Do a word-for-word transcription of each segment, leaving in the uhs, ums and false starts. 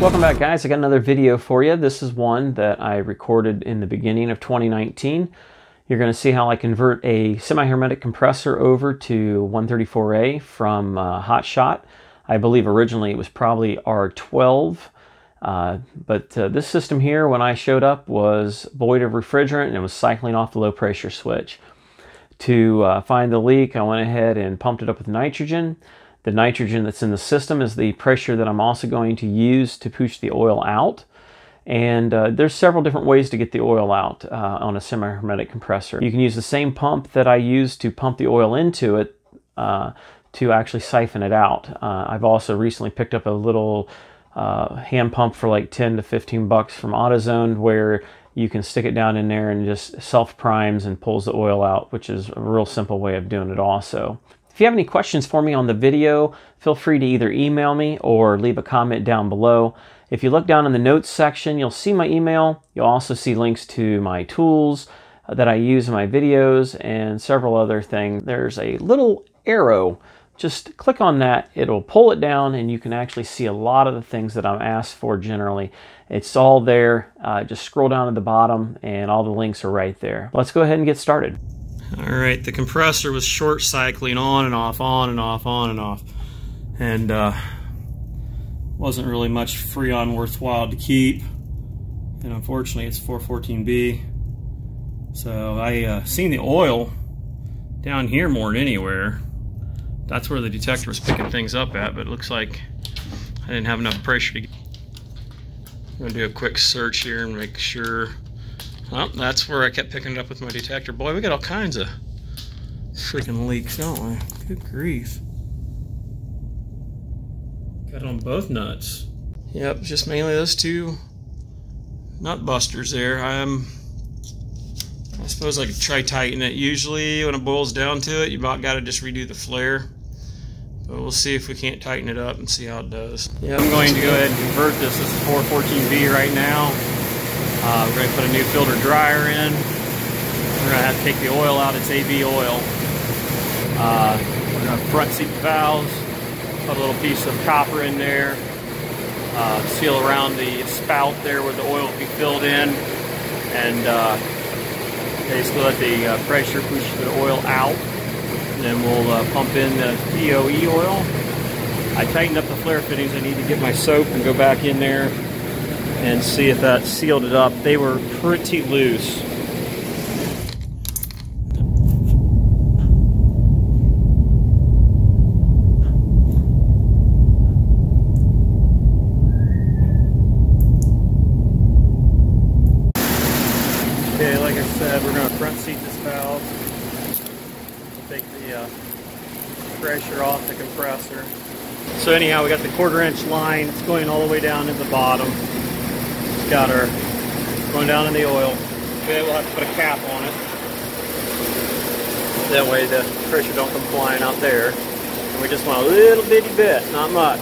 Welcome back, guys. I got another video for you. This is one that I recorded in the beginning of twenty nineteen. You're going to see how I convert a semi-hermetic compressor over to one thirty-four A from uh, Hotshot. I believe originally it was probably R twelve, uh, but uh, this system here, when I showed up, was void of refrigerant and it was cycling off the low pressure switch. To uh, find the leak, I went ahead and pumped it up with nitrogen. The nitrogen that's in the system is the pressure that I'm also going to use to push the oil out. And uh, there's several different ways to get the oil out uh, on a semi-hermetic compressor. You can use the same pump that I used to pump the oil into it uh, to actually siphon it out. Uh, I've also recently picked up a little uh, hand pump for like ten to fifteen bucks from AutoZone where you can stick it down in there and just self-primes and pulls the oil out, which is a real simple way of doing it also. If you have any questions for me on the video, feel free to either email me or leave a comment down below. If you look down in the notes section, you'll see my email. You'll also see links to my tools that I use in my videos and several other things. There's a little arrow. Just click on that. It'll pull it down and you can actually see a lot of the things that I'm asked for generally. It's all there. Uh, just scroll down to the bottom and all the links are right there. Let's go ahead and get started. All right, the compressor was short cycling on and off, on and off, on and off. And uh, wasn't really much Freon worthwhile to keep. And unfortunately, it's four fourteen B. So I uh, seen the oil down here more than anywhere. That's where the detector was picking things up at, but it looks like I didn't have enough pressure to get. I'm gonna do a quick search here and make sure. Well, that's where I kept picking it up with my detector. Boy, we got all kinds of freaking leaks, don't we? Good grief. Got it on both nuts. Yep, just mainly those two nut busters there. I'm, I suppose I could try tightening it. Usually when it boils down to it, you about got to just redo the flare. But we'll see if we can't tighten it up and see how it does. Yeah, I'm going to go ahead and convert this. This is four fourteen B right now. Uh, we're going to put a new filter dryer in. We're going to have to take the oil out. It's A B oil. Uh, we're going to front seat the valves, put a little piece of copper in there, uh, seal around the spout there where the oil will be filled in, and uh, basically let the uh, pressure push the oil out. And then we'll uh, pump in the P O E oil. I tightened up the flare fittings. I need to get my soap and go back in there and see if that sealed it up. They were pretty loose. Okay, like I said, we're gonna front seat this valve. We'll take the uh, pressure off the compressor. So anyhow, we got the quarter inch line. It's going all the way down to the bottom. Got her going down in the oil. Okay, we'll have to put a cap on it. That way the pressure don't come flying out there. And we just want a little bitty bit, not much.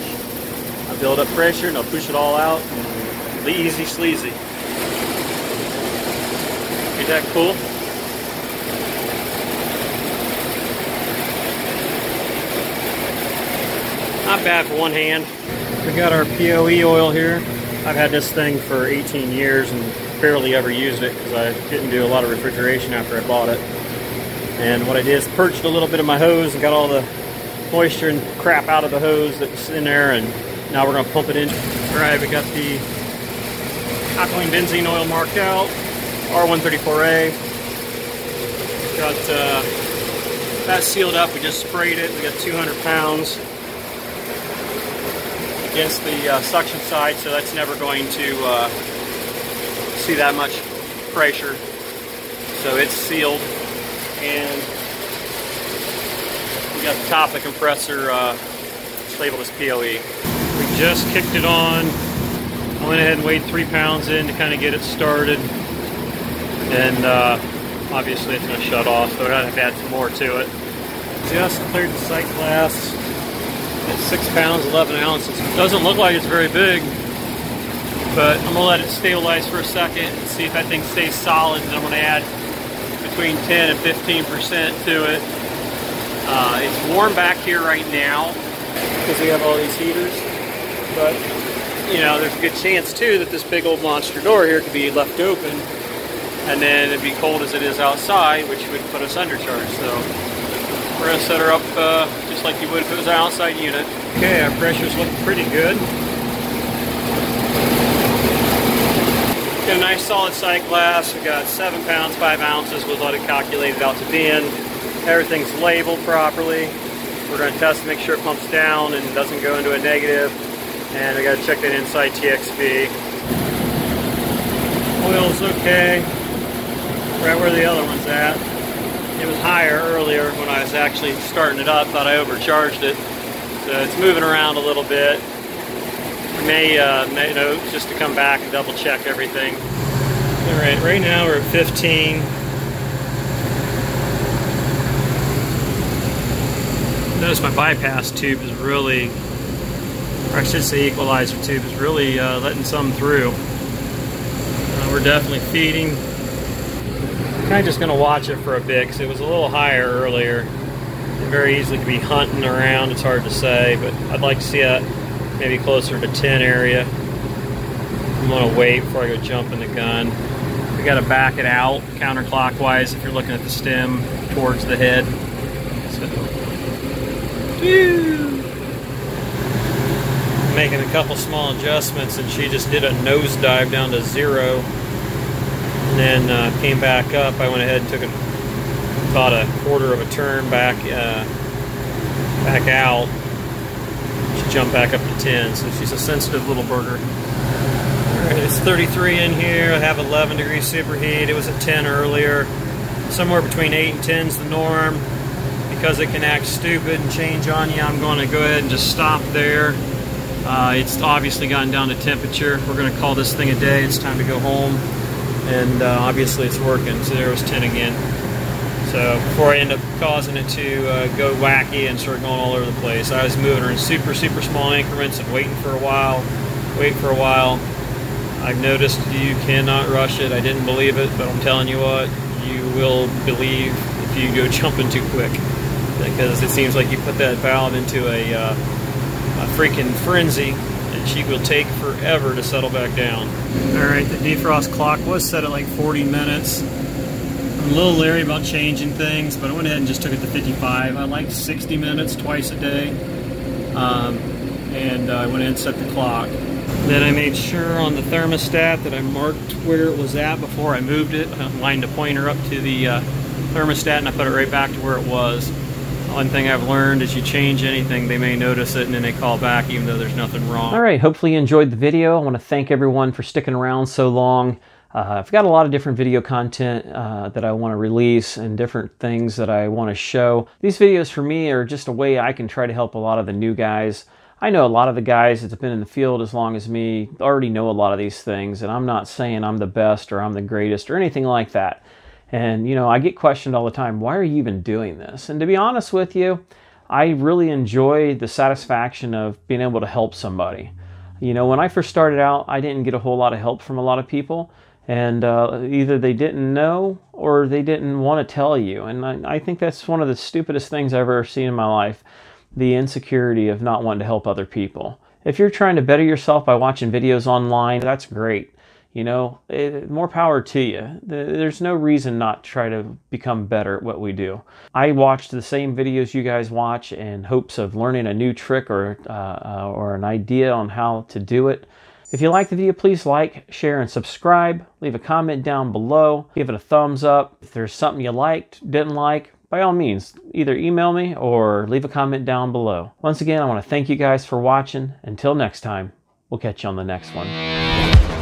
I build up pressure and I'll push it all out. It'll be easy sleazy. Is that cool? Not bad for one hand. We got our P O E oil here. I've had this thing for eighteen years and barely ever used it because I didn't do a lot of refrigeration after I bought it. And what I did is perched a little bit of my hose and got all the moisture and crap out of the hose that's in there, and now we're going to pump it in. All right, we got the alkaline benzene oil marked out, R one thirty-four A. Got uh, that sealed up. We just sprayed it. We got two hundred pounds against the uh, suction side, so that's never going to uh, see that much pressure. So it's sealed, and we got the top of the compressor uh, labeled as P O E. We just kicked it on. I went ahead and weighed three pounds in to kind of get it started, and uh, obviously it's going to shut off, so we're going to have to add some more to it. Just cleared the sight glass. It's six pounds eleven ounces. Doesn't look like it's very big, but I'm gonna let it stabilize for a second and see if that thing stays solid, and I'm gonna add between ten and fifteen percent to it. Uh, it's warm back here right now because we have all these heaters, but you know, there's a good chance too that this big old monster door here could be left open, and then it'd be cold as it is outside, which would put us undercharged. So we're gonna set her up uh, just like you would if it was an outside unit. Okay, our pressure's looking pretty good. Got a nice solid sight glass. We got seven pounds, five ounces with what it calculated out to be in. Everything's labeled properly. We're going to test to make sure it pumps down and doesn't go into a negative. And we got to check that inside T X V. Oil's okay, right where the other one's at. It was higher earlier when I was actually starting it up, but I overcharged it. So it's moving around a little bit. May, uh, may note just to come back and double check everything. All right, right now we're at fifteen. Notice my bypass tube is really, or I should say equalizer tube, is really uh, letting some through. Uh, we're definitely feeding. I'm kind of just going to watch it for a bit because it was a little higher earlier. It very easily could be hunting around, it's hard to say, but I'd like to see that maybe closer to ten area. I'm going to wait before I go jump in the gun. We got to back it out counterclockwise if you're looking at the stem towards the head. So, making a couple small adjustments, and she just did a nose dive down to zero, and then uh, came back up. I went ahead and took a, about a quarter of a turn back uh, back out. Jump back up to ten, so she's a sensitive little burger. All right, it's thirty-three in here. I have eleven degrees superheat. It was at ten earlier. Somewhere between eight and ten is the norm. Because it can act stupid and change on you, I'm going to go ahead and just stop there. Uh, it's obviously gotten down to temperature. We're going to call this thing a day. It's time to go home. And uh, obviously it's working, so there was ten again. So before I end up causing it to uh, go wacky and start going all over the place, I was moving her in super, super small increments and waiting for a while, waiting for a while. I've noticed you cannot rush it. I didn't believe it, but I'm telling you what, you will believe if you go jumping too quick, because it seems like you put that valve into a, uh, a freaking frenzy, and she will take forever to settle back down. All right, the defrost clock was set at like forty minutes. I'm a little leery about changing things, but I went ahead and just took it to fifty-five. I like sixty minutes twice a day, um, and uh, I went ahead and set the clock. Then I made sure on the thermostat that I marked where it was at before I moved it. I lined a pointer up to the uh, thermostat, and I put it right back to where it was. One thing I've learned is you change anything, they may notice it, and then they call back even though there's nothing wrong. All right, hopefully you enjoyed the video. I want to thank everyone for sticking around so long. Uh, I've got a lot of different video content uh, that I want to release and different things that I want to show. These videos for me are just a way I can try to help a lot of the new guys. I know a lot of the guys that's been in the field as long as me already know a lot of these things, and I'm not saying I'm the best or I'm the greatest or anything like that. And, you know, I get questioned all the time, why are you even doing this? And to be honest with you, I really enjoy the satisfaction of being able to help somebody. You know, when I first started out, I didn't get a whole lot of help from a lot of people. And uh, either they didn't know or they didn't want to tell you. And I, I think that's one of the stupidest things I've ever seen in my life, the insecurity of not wanting to help other people. If you're trying to better yourself by watching videos online, that's great. You know, it, more power to you. There's no reason not to try to become better at what we do. I watched the same videos you guys watch in hopes of learning a new trick or, uh, or an idea on how to do it. If you like the video, please like, share, and subscribe. Leave a comment down below. Give it a thumbs up. If there's something you liked, didn't like, by all means, either email me or leave a comment down below. Once again, I want to thank you guys for watching. Until next time, we'll catch you on the next one.